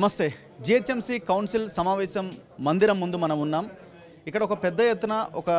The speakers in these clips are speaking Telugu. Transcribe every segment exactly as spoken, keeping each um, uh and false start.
నమస్తే జిహెచ్ఎంసీ కౌన్సిల్ సమావేశం మందిరం ముందు మనం ఉన్నాం. ఇక్కడ ఒక పెద్ద ఎత్తున ఒక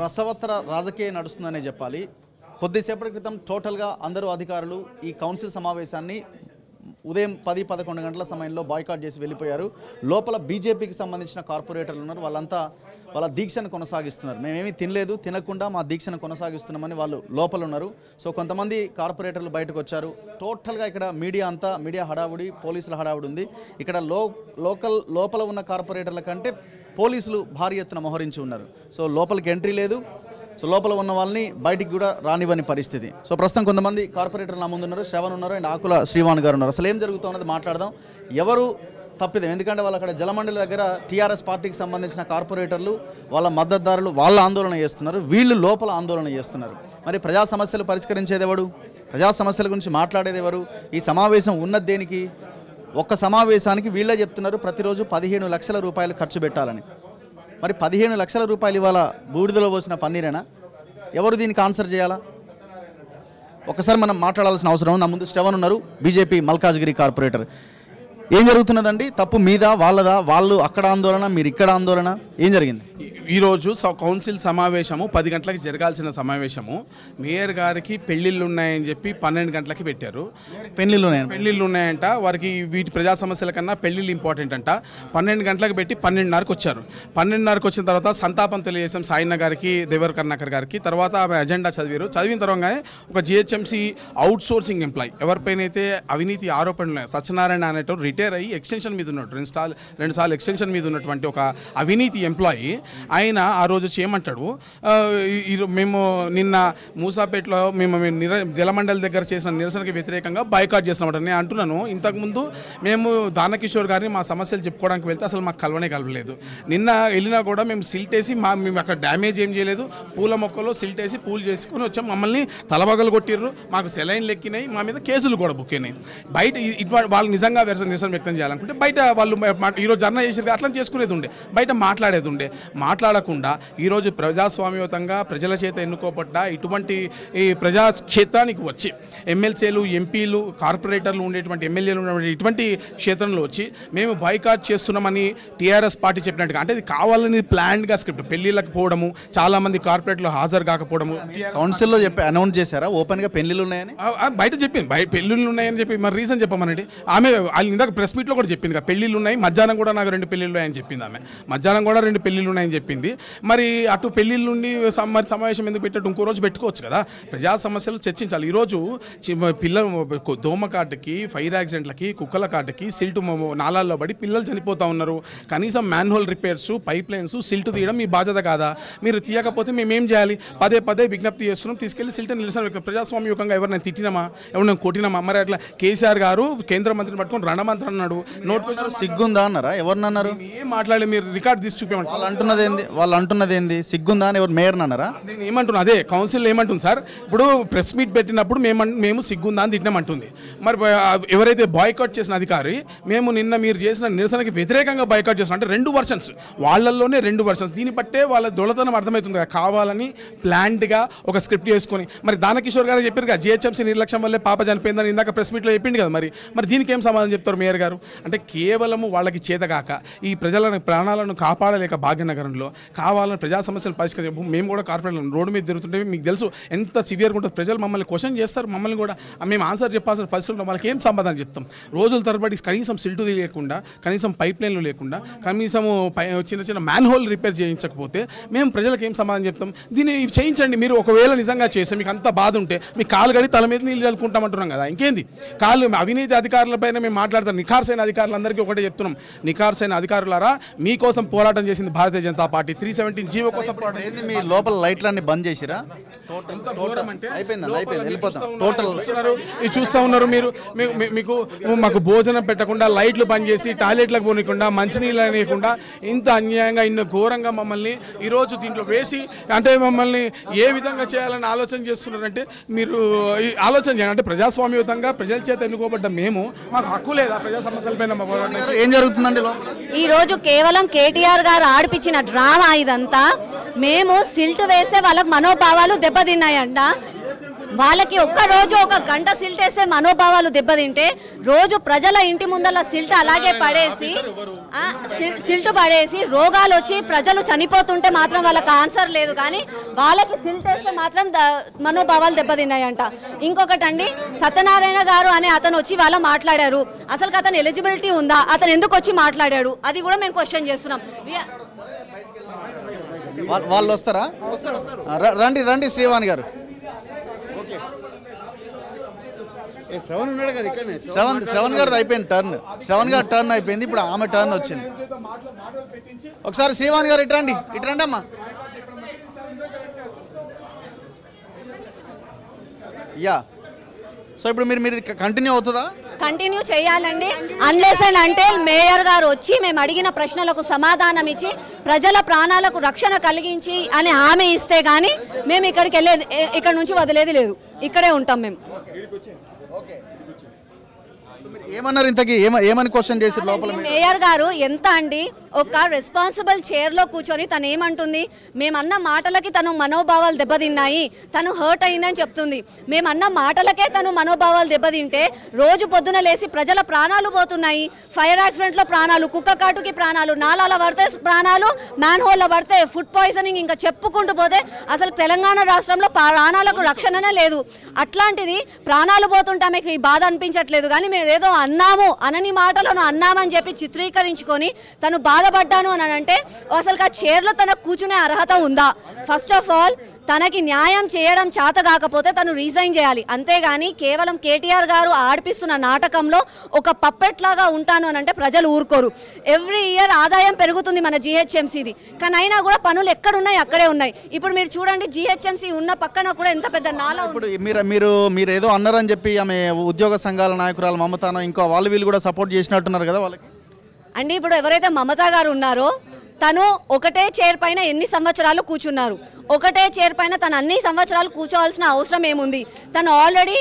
రసవత్తర రాజకీయ నడుస్తుందనే చెప్పాలి. కొద్దిసేపటి క్రితం టోటల్గా అందరూ అధికారులు ఈ కౌన్సిల్ సమావేశాన్ని ఉదయం పది పదకొండు గంటల సమయంలో బాయ్కాట్ చేసి వెళ్ళిపోయారు. లోపల బీజేపీకి సంబంధించిన కార్పొరేటర్లు ఉన్నారు, వాళ్ళంతా వాళ్ళ దీక్షను కొనసాగిస్తున్నారు. మేమేమీ తినలేదు, తినకుండా మా దీక్షను కొనసాగిస్తున్నామని వాళ్ళు లోపల ఉన్నారు. సో కొంతమంది కార్పొరేటర్లు బయటకు వచ్చారు. టోటల్గా ఇక్కడ మీడియా అంతా మీడియా హడావుడి, పోలీసుల హడావుడి ఉంది. ఇక్కడ లో లోకల్ లోపల ఉన్న కార్పొరేటర్ల కంటే పోలీసులు భారీ ఎత్తున మోహరించి ఉన్నారు. సో లోపలికి ఎంట్రీ లేదు. సో లోపల ఉన్న వాళ్ళని బయటికి కూడా రానివ్వని పరిస్థితి. సో ప్రస్తుతం కొంతమంది కార్పొరేటర్లు నా ముందు ఉన్నారు. శ్రవణ్ ఉన్నారు అండ్ ఆకుల శ్రీవాణ్ గారు ఉన్నారు. అసలు ఏం జరుగుతున్నది మాట్లాడదాం. ఎవరు తప్పిదాం, ఎందుకంటే వాళ్ళు అక్కడ జలమండలి దగ్గర టీఆర్ఎస్ పార్టీకి సంబంధించిన కార్పొరేటర్లు వాళ్ళ మద్దతుదారులు వాళ్ళ ఆందోళన చేస్తున్నారు, వీళ్ళు లోపల ఆందోళన చేస్తున్నారు. మరి ప్రజా సమస్యలు పరిష్కరించేది ఎవరు? ప్రజా సమస్యల గురించి మాట్లాడేది ఎవరు? ఈ సమావేశం ఉన్నది దేనికి? ఒక్క సమావేశానికి వీళ్ళే చెప్తున్నారు ప్రతిరోజు పదిహేను లక్షల రూపాయలు ఖర్చు పెట్టాలని. మరి పదిహేను లక్షల రూపాయలు ఇవాళ బూడిదలో పోసిన పన్నీరేనా? ఎవరు దీనికి ఆన్సర్ చేయాలా? ఒకసారి మనం మాట్లాడాల్సిన అవసరం. నా ముందు శ్రవణ్ ఉన్నారు, బీజేపీ మల్కాజ్గిరి కార్పొరేటర్. ఏం జరుగుతున్నదండి? తప్పు మీద వాళ్ళదా? వాళ్ళు అక్కడ ఆందోళన, మీరు ఇక్కడ ఆందోళన, ఏం జరిగింది? ఈరోజు కౌన్సిల్ సమావేశము పది గంటలకు జరగాల్సిన సమావేశము మేయర్ గారికి పెళ్ళిళ్ళు ఉన్నాయని చెప్పి పన్నెండు గంటలకి పెట్టారు. పెళ్ళిళ్ళు ఉన్నాయి పెళ్ళిళ్ళు ఉన్నాయంట వారికి. వీటి ప్రజా సమస్యల కన్నా పెళ్ళిళ్ళు ఇంపార్టెంట్ అంట. పన్నెండు గంటలకు పెట్టి పన్నెండున్నరకు వచ్చారు. పన్నెండున్నరకు వచ్చిన తర్వాత సంతాపం తెలియజేసాం సాయిన్న గారికి, దేవర్ కర్ణాకర్ గారికి. తర్వాత ఆమె అజెండా చదివారు. చదివిన తర్వాతగానే ఒక జిహెచ్ఎంసీ అవుట్ సోర్సింగ్ ఎంప్లాయీ ఎవరిపైన అయితే అవినీతి ఆరోపణలు ఉన్నాయి, సత్యనారాయణ అనేటోడు రిటైర్ అయ్యి ఎక్స్టెన్షన్ మీద ఉన్నట్టు రెండు సార్లు రెండు సార్లు ఎక్స్టెన్షన్ మీద ఉన్నటువంటి ఒక అవినీతి ఎంప్లాయీ ఆయన ఆ రోజు చేయమంటాడు. మేము నిన్న మూసాపేటలో మేము నిర జలమండలి దగ్గర చేసిన నిరసనకి వ్యతిరేకంగా బాయ్కాట్ చేస్తామంట. నేను అంటున్నాను, ఇంతకుముందు మేము దానకిషోర్ గారిని మా సమస్యలు చెప్పుకోవడానికి వెళ్తే అసలు మాకు కలవనే కలవలేదు. నిన్న వెళ్ళినా కూడా మేము సిల్ట్ వేసి మా మేము అక్కడ డ్యామేజ్ ఏం చేయలేదు, పూల మొక్కలో సిల్ట్ వేసి పూలు చేసుకుని వచ్చాం. మమ్మల్ని తలబగలు కొట్టిర్రు, మాకు సెలైన్లు ఎక్కినాయి, మా మీద కేసులు కూడా బుక్ అయినాయి. బయట వాళ్ళు నిజంగా నిరసన వ్యక్తం చేయాలనుకుంటే బయట వాళ్ళు ఈరోజు ధర్నా చేసిరు, అట్లా చేసుకునేది ఉండే, బయట మాట్లాడేది ఉండే. మాట్లాడకుండా ఈరోజు ప్రజాస్వామ్యయుతంగా ప్రజల చేత ఎన్నుకోబడ్డ ఇటువంటి ఈ ప్రజాక్షేత్రానికి వచ్చి ఎమ్మెల్సీలు ఎంపీలు కార్పొరేటర్లు ఉండేటువంటి ఎమ్మెల్యేలు ఉన్నటువంటి ఇటువంటి క్షేత్రంలో వచ్చి మేము బాయ్కాట్ చేస్తున్నామని టీఆర్ఎస్ పార్టీ చెప్పినట్టుగా, అంటే ఇది కావాలని ప్లాన్డ్గా స్క్రిప్ట్, పెళ్లిళ్ళకి పోవడము, చాలామంది కార్పొరేటర్లు హాజరు కాకపోవడము. కౌన్సిల్లో చెప్పి అనౌన్స్ చేశారా ఓపెన్గా పెళ్లిళ్ళు ఉన్నాయని? బయట చెప్పింది బయట పెళ్లిళ్ళు ఉన్నాయని చెప్పి మరి రీజన్ చెప్పమనండి. ఆమె వాళ్ళు ఇందాక ప్రెస్ మీట్లో కూడా చెప్పింది కదా, పెళ్లిళ్ళు ఉన్నాయి, మధ్యాహ్నం కూడా నాకు రెండు పెళ్లిళ్ళు ఉన్నాయని చెప్పింది. ఆమె మధ్యాహ్నం కూడా రెండు పెళ్లిళ్ళు ఉన్నాయని చెప్పింది. మరి అటు పెళ్లిళ్ళ నుండి మరి సమావేశం ఎందుకు పెట్టాడు? ఇంకో రోజు పెట్టుకోవచ్చు కదా. ప్రజా సమస్యలు చర్చించాలి. ఈరోజు పిల్లలు దోమ కాటుకి, ఫైర్ యాక్సిడెంట్లకి, కుక్కల కాటుకి, సిల్ట్ నాళాల్లో పడి పిల్లలు చనిపోతూ ఉన్నారు. కనీసం manhole repairs, pipe lines, silt తీయడం మీ బాధ్యత కాదా? మీరు తీయకపోతే మేమేం చేయాలి? పదే పదే విజ్ఞప్తి చేస్తున్నాం, తీసుకెళ్లి సిల్ట్ నిలిచిన ప్రజాస్వామ్యంగా ఎవరైనా తిట్టినమా, ఎవరైనా కొట్టినమా? మరి అట్లా కేసీఆర్ గారు కేంద్ర మంత్రిని పట్టుకుని రణమంత్రి అన్నాడు. నోట్కున్నారు, సిగ్గుందా అన్నారా? ఎవరినన్నారు? ఏం మాట్లాడే మీరు రికార్డు తీసి చూపించండి. వాళ్ళు అంటున్నారు వాళ్ళు అంటున్నది ఏంది? సిగ్గుందా అని ఎవరు మేయర్ అన్నారా? నేను ఏమంటున్నా, అదే కౌన్సిల్ ఏమంటుంది సార్, ఇప్పుడు ప్రెస్ మీట్ పెట్టినప్పుడు మేము మేము సిగ్గుందా అని తిట్టినామంటుంది. మరి ఎవరైతే బాయ్కాట్ చేసిన అధికారి, మేము నిన్న మీరు చేసిన నిరసనకి వ్యతిరేకంగా బాయ్కాట్ చేసిన, అంటే రెండు వర్షన్స్ వాళ్ళల్లోనే రెండు వర్షన్స్. దీన్ని బట్టే వాళ్ళ దొలతనం అర్థమవుతుంది కదా, కావాలని ప్లాంట్గా ఒక స్క్రిప్ట్ చేసుకొని. మరి దానకిషోర్ గారు చెప్పారు కదా, జిహెచ్ఎంసీ నిర్లక్ష్యం వల్లే పాప చనిపోయిందని ఇందాక ప్రెస్ మీట్లో చెప్పింది కదా. మరి మరి దీనికి ఏం సమాధానం చెప్తారు మేయర్ గారు? అంటే కేవలము వాళ్ళకి చేతగాక ఈ ప్రజలను ప్రాణాలను కాపాడలేక భాగ్యనగరం కావాలని ప్రజా సమస్యలు పరిష్కరించు. మేము కూడా కార్పొరేట్ రోడ్డు మీద తిరుగుతుంటే మీకు తెలుసు ఎంత సివియర్గా ఉంటుంది. ప్రజలు మమ్మల్ని క్వశ్చన్ చేస్తారు, మమ్మల్ని కూడా మేము ఆన్సర్ చెప్పాల్సిన పరిస్థితుల్లో వాళ్ళకి ఏం సమాధానం చెప్తాం? రోజుల తరబడి కనీసం సిల్టు లేకుండా, కనీసం పైప్ లైన్లు లేకుండా, కనీసం చిన్న చిన్న మ్యాన్ హోల్ రిపేర్ చేయించకపోతే మేము ప్రజలకు ఏం సమాధానం చెప్తాం? దీన్ని చేయించండి మీరు. ఒకవేళ నిజంగా చేస్తే మీకు అంత బాధ ఉంటే మీ కాలు గడి తల మీద నీళ్ళు చల్లుకుంటామంటున్నాం కదా, ఇంకేంది? కాళ్ళు అవినీతి అధికారులపైన మేము మాట్లాడతాం. నిఖార్సైన అధికారులందరికీ ఒకటే చెప్తున్నాం, నిఖార్సైన అధికారులారా మీకోసం పోరాటం చేసింది Bharatiya Janata Party. Three seventeen GO కోసం మీ లోపల లైట్లన్నీ బంద్ చేసిరా? చూస్తూ ఉన్నారు మీరు, మీకు మాకు భోజనం పెట్టకుండా, లైట్లు బంద్ చేసి, టాయిలెట్లకు పోనీయకుండా, మంచినీళ్ళు అనేయకుండా, ఇంత అన్యాయంగా ఇన్ని ఘోరంగా మమ్మల్ని ఈరోజు దీంట్లో వేసి, అంటే మమ్మల్ని ఏ విధంగా చేయాలని ఆలోచన చేస్తున్నారంటే మీరు ఆలోచన చేయాలి. అంటే ప్రజాస్వామ్యయుతంగా ప్రజల చేత ఎన్నుకోబడ్డ మేము, మాకు హక్కు లేదా ప్రజా సమస్యలపైన? ఏం జరుగుతుందండి ఈరోజు? కేవలం కేటీఆర్ గారు ఆడిపించిన డ్రామా ఇదంతా. మేము సిల్ట్ వేసే వాళ్ళ మనోభావాలు దెబ్బతిన్నాయంట. వాళ్ళకి ఒక్క రోజు ఒక గంట సిల్టేసే మనోభావాలు దెబ్బతింటే రోజు ప్రజల ఇంటి ముందల సిల్ట్ అలాగే పడేసి సిల్ట్ పడేసి రోగాలు వచ్చి ప్రజలు చనిపోతుంటే మాత్రం వాళ్ళకి ఆన్సర్ లేదు, కానీ వాళ్ళకి సిల్ట్ వేస్తే మాత్రం మనోభావాలు దెబ్బతిన్నాయంట. ఇంకొకటి అండి, సత్యనారాయణ గారు అనే అతను వచ్చి వాళ్ళ మాట్లాడారు, అసలు అతను ఎలిజిబిలిటీ ఉందా, అతను ఎందుకు వచ్చి మాట్లాడాడు, అది కూడా మేము క్వశ్చన్ చేస్తున్నాం. వాళ్ళు వస్తారా? రండి రండి శ్రీవాణి గారు. శ్రవణ్ ఉన్నాడు కదా ఇక్కడనే, శ్రవణ్ శ్రవణ్ గారు అయిపోయింది టర్న్, శ్రవణ్ గారు టర్న్ అయిపోయింది, ఇప్పుడు ఆమె టర్న్ వచ్చింది. ఒకసారి శ్రీవాణి గారు ఇట్రండి ఇట్రండి అమ్మా. యా, సో ఇప్పుడు మీరు మీరు కంటిన్యూ అవుతుందా? కంటిన్యూ చేయాలండి. అన్లెస్ అండ్ అంటే మేయర్ గారు వచ్చి మేము అడిగిన ప్రశ్నలకు సమాధానం ఇచ్చి ప్రజల ప్రాణాలకు రక్షణ కలిగించి అని హామీ ఇస్తే కానీ మేము ఇక్కడికి వెళ్ళేది, ఇక్కడ నుంచి వదిలేది లేదు, ఇక్కడే ఉంటాం మేము. ఏమన్నారు ఇంతకీ, ఏమని క్వశ్చన్ చేసి లోపల? మేయర్ గారు ఎంత అండి ఒక రెస్పాన్సిబుల్ చైర్లో కూర్చొని తను ఏమంటుంది, మేమన్న మాటలకి తను మనోభావాలు దెబ్బతిన్నాయి, తను హర్ట్ అయిందని చెప్తుంది. మేమన్న మాటలకే తను మనోభావాలు దెబ్బతింటే రోజు పొద్దున లేసి ప్రజల ప్రాణాలు పోతున్నాయి, ఫైర్ యాక్సిడెంట్లో ప్రాణాలు, కుక్క కాటుకి ప్రాణాలు, నాలాల పడితే ప్రాణాలు, మ్యాన్ హోల్లో పడితే ఫుడ్ పాయిజనింగ్, ఇంకా చెప్పుకుంటూ పోతే అసలు తెలంగాణ రాష్ట్రంలో ప్రాణాలకు రక్షణనే లేదు. అట్లాంటిది ప్రాణాలు పోతుంటే మీకు బాధ అనిపించట్లేదు, కానీ మేము ఏదో అన్నాము అనని మాటలను అన్నామని చెప్పి చిత్రీకరించుకొని తను బాధపడ్డాను అని అంటే అసలు ఆ చైర్లో తనకు కూర్చునే అర్హత ఉందా? ఫస్ట్ ఆఫ్ ఆల్ తనకి న్యాయం చేయడం చేత కాకపోతే తను రీజైన్ చేయాలి, అంతేగాని కేవలం కేటీఆర్ గారు ఆడిపిస్తున్న నాటకంలో ఒక పప్పెట్లాగా ఉంటాను అని అంటే ప్రజలు ఊరుకోరు. ఎవ్రీ ఇయర్ ఆదాయం పెరుగుతుంది మన జిహెచ్ఎంసీది, కానీ అయినా కూడా పనులు ఎక్కడున్నాయి అక్కడే ఉన్నాయి. ఇప్పుడు మీరు చూడండి, జిహెచ్ఎంసీ ఉన్న పక్కన కూడా ఎంత పెద్ద నాలా. ఇప్పుడు మీరు మీరు మీరు ఏదో అన్నారని చెప్పి ఆమె ఉద్యోగ సంఘాల నాయకురాలు మమతాను ఇంకా వాళ్ళు వీళ్ళు కూడా సపోర్ట్ చేసినట్టున్నారు కదా వాళ్ళకి అండి. ఇప్పుడు ఎవరైతే మమతా గారు ఉన్నారో తను ఒకటే చైర్ పైన ఎన్ని సంవత్సరాలు కూర్చున్నారు, ఒకటే చైర్ పైన తను అన్ని సంవత్సరాలు కూర్చోవాల్సిన అవసరం ఏముంది? తను ఆల్రెడీ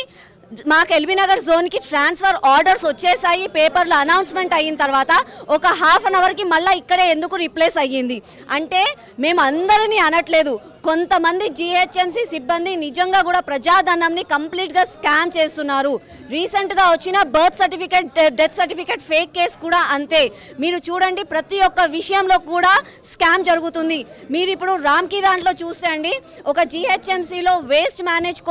మాకు ఎల్బీ నగర్ జోన్కి ట్రాన్స్ఫర్ ఆర్డర్స్ వచ్చేసాయి, పేపర్లో అనౌన్స్మెంట్ అయిన తర్వాత ఒక హాఫ్ అన్ అవర్కి మళ్ళీ ఇక్కడే ఎందుకు రీప్లేస్ అయ్యింది అంటే, మేము అందరినీ అనట్లేదు, కొంతమంది జిహెచ్ఎంసీ సిబ్బంది నిజంగా కూడా ప్రజాధనంని కంప్లీట్గా స్కామ్ చేస్తున్నారు. రీసెంట్గా వచ్చిన birth certificate, death certificate fake case కూడా అంతే. మీరు చూడండి ప్రతి ఒక్క విషయంలో కూడా స్కామ్ జరుగుతుంది. మీరు ఇప్పుడు రామ్కి దాంట్లో చూసండి, ఒక జిహెచ్ఎంసీలో వేస్ట్ మేనేజ్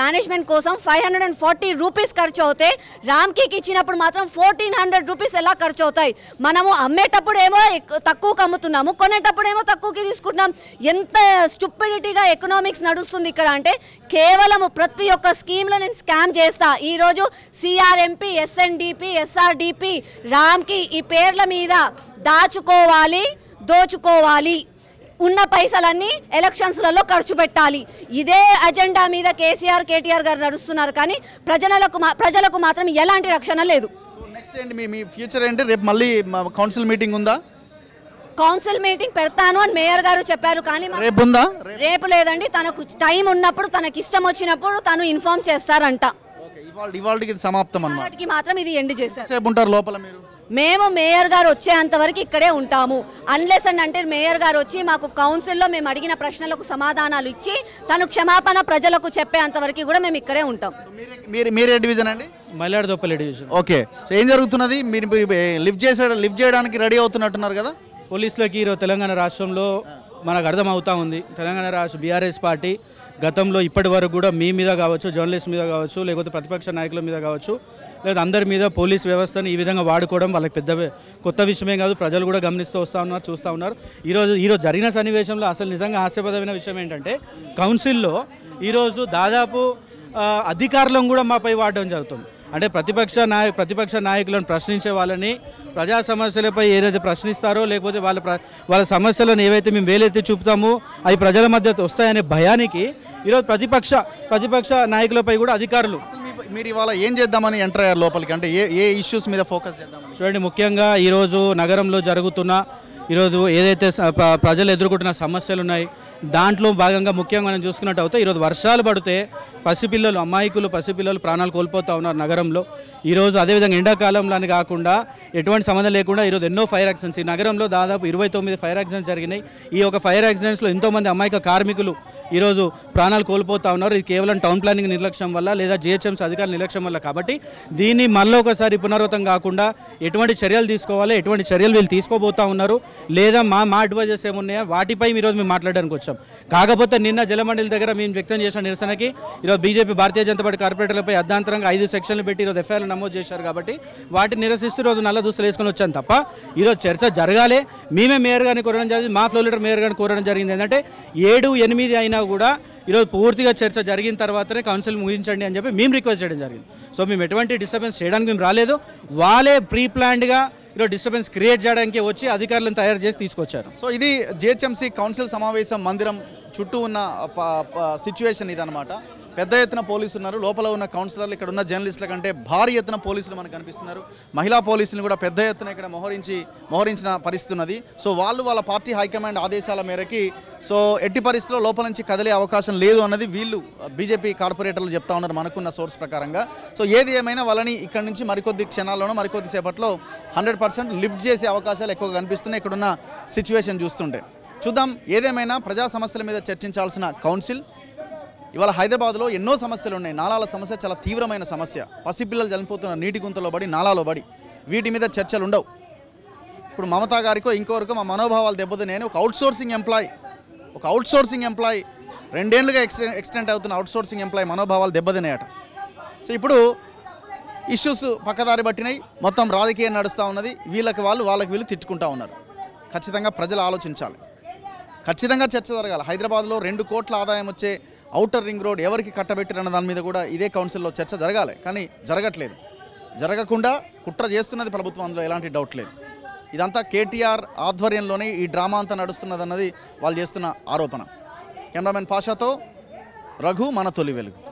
మేనేజ్మెంట్ కోసం five hundred and forty rupees ఖర్చు అవుతాయి, రామ్కి ఇచ్చినప్పుడు మాత్రం ఫోర్టీన్ హండ్రెడ్ రూపీస్ ఎలా ఖర్చు అవుతాయి? మనము అమ్మేటప్పుడేమో తక్కువకు అమ్ముతున్నాము, కొనేటప్పుడేమో తక్కువకి తీసుకుంటున్నాం. ఎంత స్టూపిడిటీగా ఎకనామిక్స్ నడుస్తుంది ఇక్కడ అంటే, కేవలం ప్రతి ఒక్క స్కీమ్లో నేను స్కామ్ చేస్తా. ఈరోజు సిఆర్ఎంపీ, ఎస్ఎన్డిపి, ఎస్ఆర్డిపి, రామ్కి ఈ పేర్ల మీద దాచుకోవాలి, దోచుకోవాలి, ఉన్న పైసలన్నీ ఎలక్షన్స్లలో ఖర్చు పెట్టాలి. ఇదే అజెండా మీద కేసీఆర్, కేటీఆర్ గారు నడుస్తున్నారు, కానీ ప్రజలకు ప్రజలకు మాత్రం ఎలాంటి రక్షణ లేదు. నెక్స్ట్ ఏంటి మీ ఫ్యూచర్ ఏంటి? రేపు మళ్ళీ కౌన్సిల్ మీటింగ్ ఉందా? కౌన్సిల్ మీటింగ్ పెడతాను అని మేయర్ గారు చెప్పారు, కానీ రేపు ఉందా? రేపు లేదండి, తనకు టైం ఉన్నప్పుడు తనకు ఇష్టం వచ్చినప్పుడు తను ఇన్ఫార్మ్ చేస్తారంట. ఇవాళకి మాత్రం ఇది ఎండ్ చేసేస్తారు లోపల. మీరు మేము మేయర్ గారు వచ్చేంత వరకు ఇక్కడే ఉంటాము. అన్లెస్ అండ్ అంటే మేయర్ గారు వచ్చి మాకు కౌన్సిల్లో మేము అడిగిన ప్రశ్నలకు సమాధానాలు ఇచ్చి తను క్షమాపణ ప్రజలకు చెప్పేంత వరకు కూడా మేము ఇక్కడే ఉంటాం. మీరే డివిజన్ అండి? మల్లాడదొప్పల్లి డివిజన్. ఓకే, సో ఏం జరుగుతున్నది? మీరు లిఫ్ట్ చేసే లిఫ్ట్ చేయడానికి రెడీ అవుతున్నట్టున్నారు కదా? పోలీసులకి ఈరోజు తెలంగాణ రాష్ట్రంలో మనకు అర్థమవుతా ఉంది, తెలంగాణ రాష్ట్ర బీఆర్ఎస్ పార్టీ గతంలో ఇప్పటి వరకు కూడా మీ మీద కావచ్చు, జర్నలిస్ట్ మీద కావచ్చు, లేకపోతే ప్రతిపక్ష నాయకుల మీద కావచ్చు, లేదా అందరి మీద పోలీస్ వ్యవస్థను ఈ విధంగా వాడుకోవడం వాళ్ళకి పెద్ద కొత్త విషయమే కాదు, ప్రజలు కూడా గమనిస్తూ వస్తూ ఉన్నారు, చూస్తూ ఉన్నారు. ఈరోజు ఈరోజు జరిగిన సన్నివేశంలో అసలు నిజంగా ఆశ్చర్యపరమైన విషయం ఏంటంటే, కౌన్సిల్లో ఈరోజు దాదాపు అధికారులను కూడా మాపై వాడడం జరుగుతుంది. అంటే ప్రతిపక్ష నాయ ప్రతిపక్ష నాయకులను ప్రశ్నించే వాళ్ళని, ప్రజా సమస్యలపై ఏదైతే ప్రశ్నిస్తారో, లేకపోతే వాళ్ళ వాళ్ళ సమస్యలను ఏవైతే మేము వేలైతే చూపుతామో అవి ప్రజల మధ్య వస్తాయనే భయానికి ఈరోజు ప్రతిపక్ష ప్రతిపక్ష నాయకులపై కూడా అధికారులు. మీరు ఇవాళ ఏం చేద్దామని ఎంటర్ అయ్యారు లోపలికి? అంటే ఏ ఏ ఇష్యూస్ మీద ఫోకస్ చేద్దాం? చూడండి, ముఖ్యంగా ఈరోజు నగరంలో జరుగుతున్న ఏదైతే ప్రజలు ఎదుర్కొంటున్న సమస్యలు ఉన్నాయి దాంట్లో భాగంగా ముఖ్యంగా మనం చూసుకున్నట్లయితే ఈరోజు వర్షాలు పడితే పసిపిల్లలు అమాయకులు పసిపిల్లలు ప్రాణాలు కోల్పోతూ ఉన్నారు నగరంలో. ఈరోజు అదేవిధంగా ఎండాకాలంలోనే కాకుండా ఎటువంటి సంబంధం లేకుండా ఈరోజు ఎన్నో ఫైర్ యాక్సిడెంట్స్ ఈ నగరంలో దాదాపు ఇరవై తొమ్మిది ఫైర్ యాక్సిడెంట్స్ జరిగినాయి. ఈ యొక్క ఫైర్ యాక్సిడెంట్స్లో ఎంతోమంది అమాయక కార్మికులు ఈరోజు ప్రాణాలు కోల్పోతూ ఉన్నారు. ఇది కేవలం టౌన్ ప్లానింగ్ నిర్లక్ష్యం వల్ల లేదా జిహెచ్ఎంసీ అధికారుల నిర్లక్ష్యం వల్ల. కాబట్టి దీన్ని మళ్ళీ ఒకసారి పునరావృతం కాకుండా ఎటువంటి చర్యలు తీసుకోవాలి, ఎటువంటి చర్యలు వీళ్ళు తీసుకోబోతూ ఉన్నారు, లేదా మా మా అడ్వైజెస్ ఏమున్నాయో వాటిపై ఈరోజు మేము మాట్లాడడానికి వచ్చాం. కాకపోతే నిన్న జలమండలి దగ్గర మేము వ్యక్తం చేసిన నిరసనకి ఈరోజు బీజేపీ భారతీయ జనతా పార్టీ కార్పొరేటర్లపై అర్ధాంతరంగా ఐదు సెక్షన్లు పెట్టి ఈరోజు ఎఫ్ఐఆర్లు నమోదు చేశారు. కాబట్టి వాటిని నిరసిస్తూ రోజు నల్ల దుస్తులు వేసుకొని వచ్చాను తప్ప ఈరోజు చర్చ జరగాలి. మేమే మేయర్ గారిని కోరడం జరిగింది, మా ఫ్లో లీడర్ మేయర్ గారిని కోరడం జరిగింది. ఏంటంటే ఏడు ఎనిమిది అయినా కూడా ఈరోజు పూర్తిగా చర్చ జరిగిన తర్వాతనే కౌన్సిల్ ముగించండి అని చెప్పి మేము రిక్వెస్ట్ చేయడం జరిగింది. సో మేము ఎటువంటి డిస్టర్బెన్స్ చేయడానికి మేము రాలేదు. వాళ్ళే ప్రీ ప్లాన్డ్గా ఈరోజు డిస్టర్బెన్స్ క్రియేట్ చేయడానికి వచ్చి అధికారులను తయారు చేసి తీసుకొచ్చారు. సో ఇది జిహెచ్ఎంసీ కౌన్సిల్ సమావేశం మందిరం చుట్టూ ఉన్న సిచ్యువేషన్ ఇదన్నమాట. పెద్ద ఎత్తున పోలీసులు ఉన్నారు, లోపల ఉన్న కౌన్సిలర్లు, ఇక్కడ ఉన్న జర్నలిస్టుల కంటే భారీ ఎత్తున పోలీసులు మనకు కనిపిస్తున్నారు. మహిళా పోలీసులు కూడా పెద్ద ఎత్తున ఇక్కడ మోహరించి మోహరించిన పరిస్థితి ఉన్నది. సో వాళ్ళు వాళ్ళ పార్టీ హైకమాండ్ ఆదేశాల మేరకి సో ఎట్టి పరిస్థితుల్లో లోపల నుంచి కదిలే అవకాశం లేదు అన్నది వీళ్ళు బీజేపీ కార్పొరేటర్లు చెప్తా ఉన్నారు మనకున్న సోర్స్ ప్రకారంగా. సో ఏది ఏమైనా వాళ్ళని ఇక్కడ నుంచి మరికొద్ది క్షణాల్లోనూ మరికొద్ది సేపట్లో హండ్రెడ్ పర్సెంట్ లిఫ్ట్ చేసే అవకాశాలు ఎక్కువగా కనిపిస్తున్నాయి ఇక్కడున్న సిచ్యువేషన్ చూస్తుంటే. చూద్దాం. ఏదేమైనా ప్రజా సమస్యల మీద చర్చించాల్సిన కౌన్సిల్ ఇవాళ హైదరాబాద్లో ఎన్నో సమస్యలు ఉన్నాయి. నాలాల సమస్య చాలా తీవ్రమైన సమస్య. పసిపిల్లలు చనిపోతున్న నీటి గుంతలో పడి, నాలాలో పడి, వీటి మీద చర్చలు ఉండవు. ఇప్పుడు మమతా గారికో ఇంకోరికో మా మనోభావాలు దెబ్బతిన్నాయని ఒక అవుట్సోర్సింగ్ ఎంప్లాయ్ ఒక అవుట్సోర్సింగ్ ఎంప్లాయ్ రెండేళ్లుగా ఎక్స్టెండ్ ఎక్స్టెండ్ అవుతున్న అవుట్సోర్సింగ్ ఎంప్లాయ్ మనోభావాలు దెబ్బతిన్నాయట. సో ఇప్పుడు ఇష్యూస్ పక్కదారి పట్టినాయి, మొత్తం రాజకీయం నడుస్తూ ఉన్నది. వీళ్ళకి వాళ్ళు వాళ్ళకి వీళ్ళు తిట్టుకుంటూ ఉన్నారు. ఖచ్చితంగా ప్రజలు ఆలోచించాలి, ఖచ్చితంగా చర్చ జరగాలి. హైదరాబాద్లో రెండు కోట్ల ఆదాయం వచ్చే ఔటర్ రింగ్ రోడ్ ఎవరికి కట్టబెట్టిరన్న దాని మీద కూడా ఇదే కౌన్సిల్లో చర్చ జరగాలి, కానీ జరగట్లేదు. జరగకుండా కుట్ర చేస్తున్నది ప్రభుత్వం, అందులో ఎలాంటి డౌట్ లేదు. ఇదంతా కేటీఆర్ ఆధ్వర్యంలోనే ఈ డ్రామా అంతా నడుస్తున్నదన్నది వాళ్ళు చేస్తున్న ఆరోపణ. కెమెరామెన్ పాషాతో రఘు, మన తొలి వెలుగు.